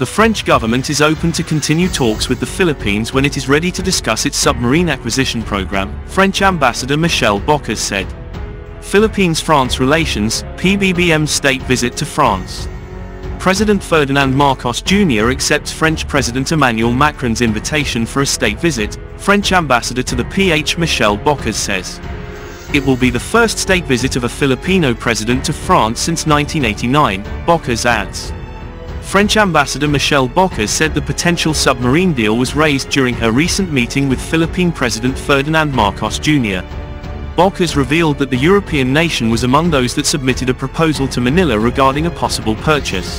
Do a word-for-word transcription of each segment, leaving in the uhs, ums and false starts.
the French government is open to continue talks with the Philippines when it is ready to discuss its submarine acquisition program, French Ambassador Michèle Boccoz said. Philippines-France Relations, P B B M's state visit to France. President Ferdinand Marcos Junior accepts French President Emmanuel Macron's invitation for a state visit, French Ambassador to the P H Michèle Boccoz says. It will be the first state visit of a Filipino president to France since nineteen eighty-nine, Boccoz adds. French Ambassador Michèle Boccoz said the potential submarine deal was raised during her recent meeting with Philippine President Ferdinand Marcos Junior Boccoz revealed that the European nation was among those that submitted a proposal to Manila regarding a possible purchase.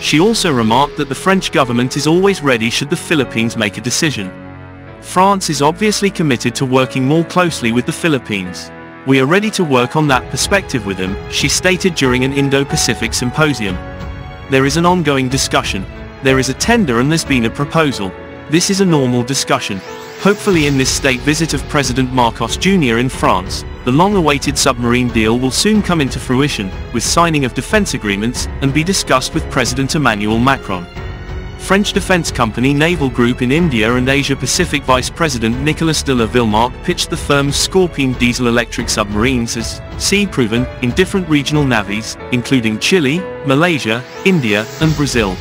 She also remarked that the French government is always ready should the Philippines make a decision. France is obviously committed to working more closely with the Philippines. We are ready to work on that perspective with them, she stated during an Indo-Pacific symposium. There is an ongoing discussion. There is a tender and there's been a proposal. This is a normal discussion. Hopefully in this state visit of President Marcos Junior in France, the long-awaited submarine deal will soon come into fruition, with signing of defense agreements, and be discussed with President Emmanuel Macron. French defense company Naval Group in India and Asia-Pacific Vice President Nicolas de la Villemarque pitched the firm's Scorpion diesel-electric submarines as sea-proven in different regional navies, including Chile, Malaysia, India, and Brazil.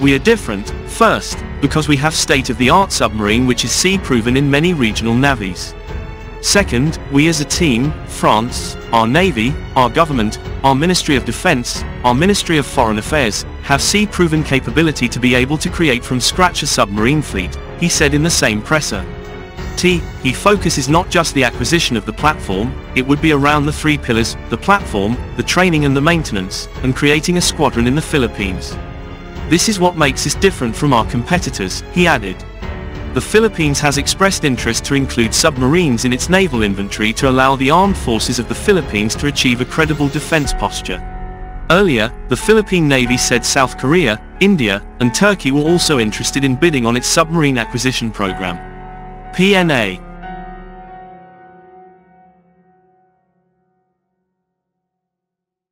We are different, first, because we have state-of-the-art submarine which is sea-proven in many regional navies. Second, we as a team, France, our Navy, our government, our Ministry of Defense, our Ministry of Foreign Affairs, have sea-proven capability to be able to create from scratch a submarine fleet, he said in the same presser. T. He focuses not just the acquisition of the platform, it would be around the three pillars, the platform, the training and the maintenance, and creating a squadron in the Philippines. This is what makes us different from our competitors, he added. The Philippines has expressed interest to include submarines in its naval inventory to allow the armed forces of the Philippines to achieve a credible defense posture. Earlier, the Philippine Navy said South Korea, India, and Turkey were also interested in bidding on its submarine acquisition program. P N A